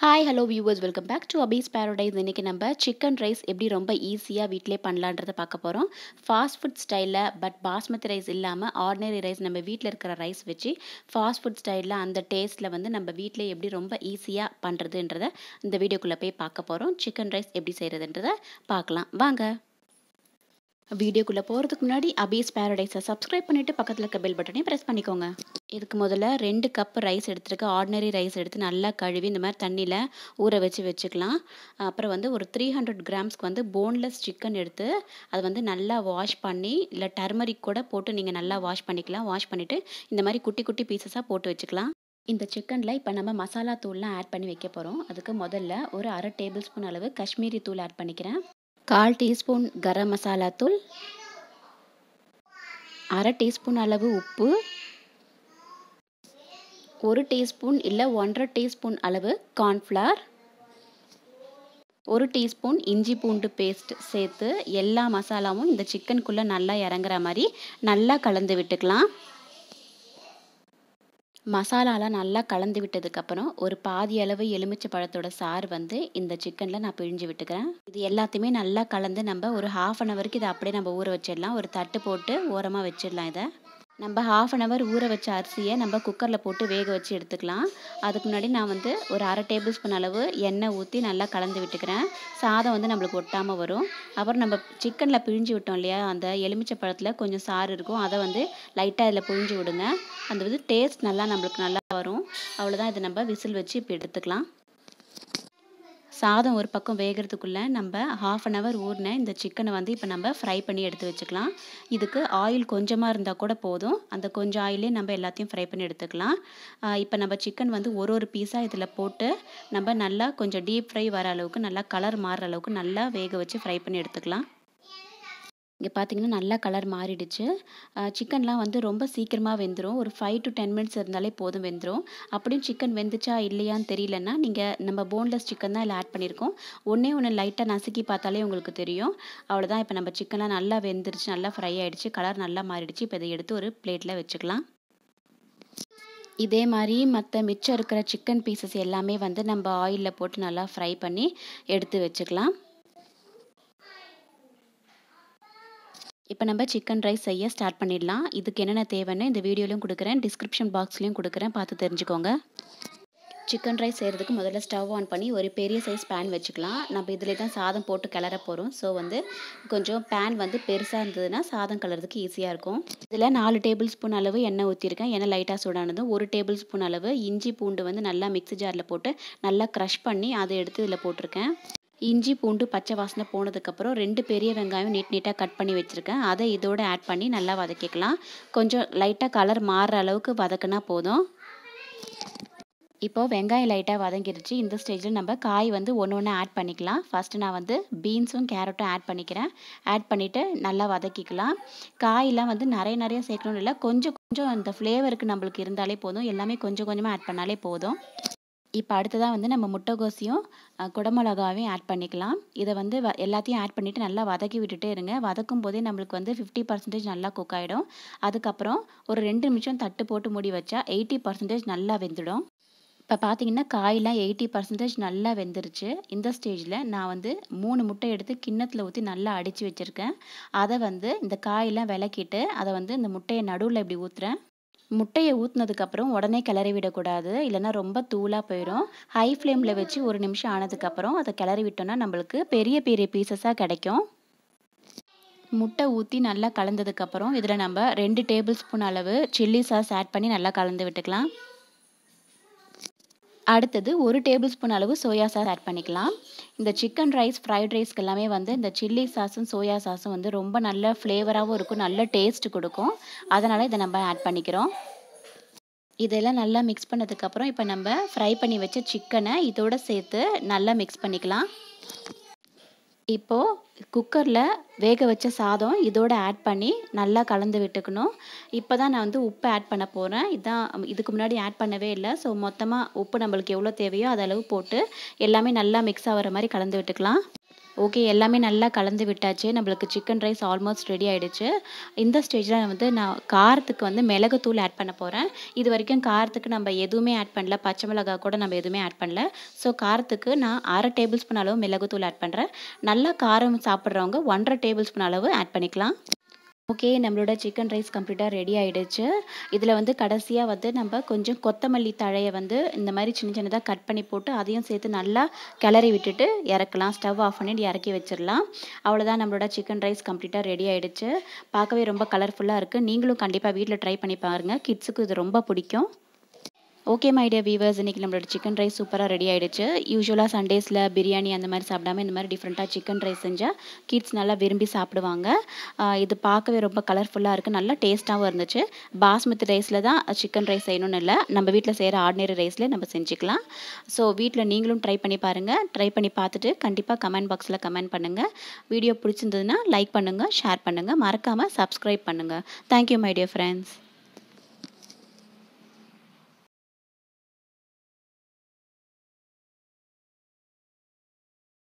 Hi hello viewers welcome back to Abi's paradise. इनके नम chicken rice एप्पडी रोम्ब ईसिया वीट्टिले पन्नलांड्रद पार्क्क पोरोम। Fast food style but basmati rice इल्लामा ऑर्डिनरी राइस नम्म वीट्टिल इरुक्किற राइस वेच्ची फास्ट फूड स्टाइल अंद टेस्टல வந்து நம்ம வீட்ல எப்படி ரொம்ப ஈஸியா பண்றதுன்றதை இந்த வீடியோக்குள்ள போய் பார்க்க போறோம்। चिकन राइस எப்படி செய்யறதுன்றதை பார்க்கலாம் வாங்க। வீடியோக்குள்ள போறதுக்கு முன்னாடி அபீஸ் பாரடைஸை சப்ஸ்கிரைப் பண்ணிட்டு பக்கத்துல இருக்க பெல் பட்டனை பிரஸ் பண்ணிக்கோங்க। இதுக்கு முதல்ல 2 கப் ரைஸ் எடுத்துக்க ஆர்டினரி ரைஸ் எடுத்து நல்லா கழுவி இந்த மாதிரி தண்ணியில ஊற வச்சுக்கலாம்। அப்புறம் வந்து ஒரு 300 கிராம்ஸ்க்கு வந்து போன்லெஸ் சிக்கன் எடுத்து அது வந்து நல்லா வாஷ் பண்ணி இல்ல டர்மரிக் கூட போட்டு நீங்க நல்லா வாஷ் பண்ணிக்கலாம்। வாஷ் பண்ணிட்டு இந்த மாதிரி குட்டி குட்டி பீசஸா போட்டு வச்சுக்கலாம்। இந்த சிக்கன்ல இப்போ நம்ம மசாலா தூள்லாம் ஆட் பண்ணி வைக்க போறோம்। அதுக்கு முதல்ல ஒரு 1/2 டேபிள்ஸ்பூன் அளவு காஷ்மீரி தூள் ஆட் பண்ணிக்கிறேன்। 1/4 टीस्पून गरम मसाला तूल, 1/2 टीस्पून அளவு உப்பு, 1 टीस्पून இல்ல 1/2 टीस्पून அளவு கார்ன்ஃப்ளவர், 1 टीस्पून இஞ்சி பூண்டு பேஸ்ட் சேர்த்து எல்லா மசாலாவும் இந்த சிக்கன் குள்ள நல்லா இறங்கற மாதிரி நல்லா கலந்து விட்டுக்கலாம்। மசாலாலாம் நல்லா கலந்து விட்டதுக்கு அப்புறம் ஒரு பாதி அளவு எலுமிச்சை பழத்தோட சார் வந்து இந்த சிக்கன்ல நான் பிழிஞ்சு விட்டுக்கிறேன்। இது எல்லாத்தையுமே நல்லா கலந்து நம்ம ஒரு 1/2 hour இத அப்படியே நம்ம ஊற வச்சிடலாம்। ஒரு தட்டு போட்டு ஓரமா வச்சிடலாம்। இத நம்ம 1/2 hour ஊற வச்ச அரிசியை நம்ம குக்கர்ல போட்டு வேக வச்சு எடுத்துக்கலாம்। அதுக்கு முன்னாடி நான் வந்து ஒரு 1/2 டேபிள்ஸ்பூன் அளவு எண்ணெய் ஊத்தி நல்லா கலந்து விட்டுக்கிறேன்। சாதம் வந்து நமக்கு ஒட்டாம வரும்। அப்புறம் நம்ம சிக்கன்ல பிழிஞ்சு விட்டோம் இல்லையா, அந்த எலுமிச்சை பழத்துல கொஞ்சம் சாறு இருக்கும், அதை வந்து லைட்டா இதல பிழிஞ்சு விடுங்க। அந்த வந்து டேஸ்ட் நல்லா நமக்கு நல்லா வரும்। அவ்வளவுதான், இத நம்ம விசில் வச்சு இப்ப எடுத்துக்கலாம்। சாதம் ஒரு பக்கம் வேகிறதுக்குள்ள நம்ம 1/2 hour ஊறின இந்த சிக்கனை வந்து இப்போ நம்ம ஃப்ரை பண்ணி எடுத்து வச்சுக்கலாம்। இதுக்கு ஆயில் கொஞ்சமாக இருந்தால் கூட போதும், அந்த கொஞ்சம் ஆயிலே நம்ம எல்லாத்தையும் ஃப்ரை பண்ணி எடுத்துக்கலாம்। இப்போ நம்ம சிக்கன் வந்து ஒரு பீஸாக இதில் போட்டு நம்ம நல்லா கொஞ்சம் டீப் ஃப்ரை வர அளவுக்கு நல்லா கலர் மாறுற அளவுக்கு நல்லா வேக வச்சு ஃப்ரை பண்ணி எடுத்துக்கலாம்। இங்கே பார்த்தீங்கன்னா நல்லா கலர் மாறிடுச்சு। சிக்கன்லாம் வந்து ரொம்ப சீக்கிரமாக வெந்துடும், ஒரு 5 to 10 minutes இருந்தாலே போதும் வெந்துடும்। அப்படியும் சிக்கன் வெந்துச்சா இல்லையான்னு தெரியலன்னா நீங்கள் நம்ம போன்லெஸ் சிக்கன் தான் இதில் ஆட் பண்ணியிருக்கோம்। ஒன்று லைட்டாக நசுக்கி பார்த்தாலே உங்களுக்கு தெரியும்। அவ்வளோதான், இப்போ நம்ம சிக்கன்லாம் நல்லா வெந்துருச்சு, நல்லா ஃப்ரை ஆகிடுச்சு, கலர் நல்லா மாறிடுச்சு। இப்போ இதை எடுத்து ஒரு பிளேட்டில் வச்சுக்கலாம்। இதே மாதிரி மற்ற மிச்சம் இருக்கிற சிக்கன் பீசஸ் எல்லாமே வந்து நம்ம ஆயிலில் போட்டு நல்லா ஃப்ரை பண்ணி எடுத்து வச்சுக்கலாம்। இப்போ நம்ம சிக்கன் ரைஸ் செய்ய ஸ்டார்ட் பண்ணிடலாம்। இதுக்கு என்னென்ன தேவைன்னு இந்த வீடியோலையும் கொடுக்குறேன், டிஸ்கிரிப்ஷன் பாக்ஸ்லையும் கொடுக்குறேன், பார்த்து தெரிஞ்சுக்கோங்க। சிக்கன் ரைஸ் செய்கிறதுக்கு முதல்ல ஸ்டவ் ஆன் பண்ணி ஒரு பெரிய சைஸ் பேன் வச்சுக்கலாம்। நம்ம இதிலே தான் சாதம் போட்டு கிளற போகிறோம்। ஸோ வந்து கொஞ்சம் பேன் வந்து பெருசாக இருந்ததுன்னா சாதம் கிளறதுக்கு ஈஸியாக இருக்கும்। இதில் 4 டேபிள்ஸ்பூன் அளவு எண்ணெய் ஊற்றிருக்கேன்। எண்ணெய் லைட்டாக சூடானதும் 1 டேபிள்ஸ்பூன் அளவு இஞ்சி பூண்டு வந்து நல்லா மிக்ஸி ஜாரில் போட்டு நல்லா க்ரஷ் பண்ணி அதை எடுத்து இதில் போட்டிருக்கேன்। இஞ்சி பூண்டு பச்சை வாசனை போனதுக்கப்புறம் 2 பெரிய வெங்காயம் நீட்டாக கட் பண்ணி வச்சுருக்கேன்। அதை இதோடு ஆட் பண்ணி நல்லா வதக்கிக்கலாம்। கொஞ்சம் லைட்டாக கலர் மாறுற அளவுக்கு வதக்கினா போதும்। இப்போது வெங்காயம் லைட்டாக வதங்கிடுச்சு। இந்த ஸ்டேஜில் நம்ம காய் வந்து ஒன்று ஆட் பண்ணிக்கலாம்। ஃபஸ்ட்டு நான் வந்து பீன்ஸும் கேரட்டும் ஆட் பண்ணிக்கிறேன்। ஆட் பண்ணிவிட்டு நல்லா வதக்கிக்கலாம்। காயெல்லாம் வந்து நிறைய சேர்க்கணும்னு இல்லை, கொஞ்சம் அந்த ஃப்ளேவருக்கு நம்மளுக்கு இருந்தாலே போதும்। எல்லாமே கொஞ்சமாக ஆட் பண்ணாலே போதும்। இப்போ அடுத்ததாக வந்து நம்ம முட்டைகோஸையும் குடமிளகாவையும் ஆட் பண்ணிக்கலாம்। இதை வந்து எல்லாத்தையும் ஆட் பண்ணிவிட்டு நல்லா வதக்கி விட்டுட்டே இருங்க। வதக்கும் போதே நம்மளுக்கு வந்து 50% நல்லா குக் ஆகிடும்। அதுக்கப்புறம் ஒரு 2 நிமிஷம் தட்டு போட்டு மூடி வச்சா 80% நல்லா வெந்துடும்। இப்போ பார்த்தீங்கன்னா காயெலாம் 80% நல்லா வெந்துருச்சு। இந்த ஸ்டேஜில் நான் வந்து 3 முட்டை எடுத்து கிண்ணத்தில் ஊற்றி நல்லா அடித்து வச்சுருக்கேன்। அதை வந்து இந்த காயெலாம் விளக்கிட்டு அதை வந்து இந்த முட்டையை நடுவில் இப்படி ஊற்றுறேன்। முட்டையை ஊற்றினதுக்கப்புறம் உடனே கிளறி விடக்கூடாது, இல்லைன்னா ரொம்ப தூளாக போயிடும்। ஹை ஃப்ளேமில் வச்சு 1 நிமிஷம் ஆனதுக்கப்புறம் அதை கிளறி விட்டோன்னா நம்மளுக்கு பெரிய பெரிய பீசஸாக கிடைக்கும்। முட்டை ஊற்றி நல்லா கலந்ததுக்கப்புறம் இதில் நம்ம 2 டேபிள்ஸ்பூன் அளவு சில்லி சாஸ் ஆட் பண்ணி நல்லா கலந்து விட்டுக்கலாம்। அடுத்தது 1 டேபிள்ஸ்பூன் அளவு சோயா சாஸ் ஆட் பண்ணிக்கலாம்। இந்த சிக்கன் ரைஸ் ஃப்ரைட் ரைஸ்க்கு எல்லாமே வந்து இந்த சில்லி சாஸும் சோயா சாஸும் வந்து ரொம்ப நல்ல ஃப்ளேவராகவும் இருக்கும், நல்ல டேஸ்ட் கொடுக்கும்। அதனால் இதை நம்ம ஆட் பண்ணிக்கிறோம்। இதெல்லாம் நல்லா மிக்ஸ் பண்ணதுக்கப்புறம் இப்போ நம்ம ஃப்ரை பண்ணி வச்ச சிக்கனை இதோடு சேர்த்து நல்லா மிக்ஸ் பண்ணிக்கலாம்। இப்போது குக்கரில் வேக வச்ச சாதம் இதோடு ஆட் பண்ணி நல்லா கலந்து விட்டுக்கணும்। இப்போ தான் நான் வந்து உப்பு ஆட் பண்ண போகிறேன்। இதுதான், இதுக்கு முன்னாடி ஆட் பண்ணவே இல்லை। ஸோ மொத்தமாக உப்பு நம்மளுக்கு எவ்வளோ தேவையோ அதளவு போட்டு எல்லாமே நல்லா மிக்ஸ் ஆகிற மாதிரி கலந்து விட்டுக்கலாம்। ओके எல்லாமே நல்லா கலந்து விட்டாச்சு நமக்கு chicken rice almost ready ஆயிடுச்சு இந்த ஸ்டேஜ்ல நான் காரத்துக்கு மிளகு தூள் ஆட் பண்ண போறேன் இது வரைக்கும் காரத்துக்கு நம்ம எதுமே ஆட் பண்ணல பச்சை மிளகாய் கூட நம்ம எதுமே ஆட் பண்ணல சோ காரத்துக்கு நான் 1/2 டேபிள்ஸ்பூன் அளவு மிளகு தூள் ஆட் பண்றேன் நல்லா காரம் சாப்பிடுறவங்க 1/2 டேபிள்ஸ்பூன் அளவு ஆட் பண்ணிக்கலாம் ओके नम्मलोड चिकन राइस कंप्लीटा रेडी आयिडुच्चु इदुला वंदु कडेसिया वंदु नम्म कोंजम कोत्तमल्ली तळैय वंदु इंद मारी चिन्न चिन्नदा कट पन्नी पोट्टु अदैयुम सेर्त्तु नल्ला किलरी विट्टुट्टु इरक्कलाम स्टव ऑफ पन्निट्टु इरक्की वेच्चिरलाम अवळोदान नम्मलोड चिकन राइस कंप्लीटा रेडी आयिडुच्चु पाक्कवे रोम्ब कलरफुल्ला इरुक्कु नींगलुम कंडिप्पा वीट्ल ट्राई पन्नी पारुंगा किड्सुक्कु इदु रोम्ब पिडिक्कुम ओके माय डियर व्यूअर्स इनकी नम्मलोड चिकन राइस सूपरा रेडी आयिडुच्चु यूजुअला संडेसல बिरयानी அந்த மாதிரி சாப்பிடாம இந்த மாதிரி डिफरेंटா चिकन राइस செஞ்சா கிட்ஸ் நல்லா விரும்பி சாப்பிடுவாங்க இது பார்க்கவே ரொம்ப கலர்ஃபுல்லா இருக்கு நல்ல டேஸ்டாவும் இருந்துச்சு பாஸ்மதி ரைஸ்ல தான் चिकन राइस செய்யணும்னு இல்ல நம்ம வீட்ல செய்யற ஆர்டினரி ரைஸ்ல நம்ம செஞ்சிக்கலாம் சோ வீட்ல நீங்களும் ட்ரை பண்ணி பாருங்க ட்ரை பண்ணி பார்த்துட்டு கண்டிப்பா கமெண்ட் பாக்ஸ்ல கமெண்ட் பண்ணுங்க வீடியோ பிடிச்சிருந்ததுனா லைக் பண்ணுங்க ஷேர் பண்ணுங்க மறக்காம Subscribe பண்ணுங்க Thank you my dear friends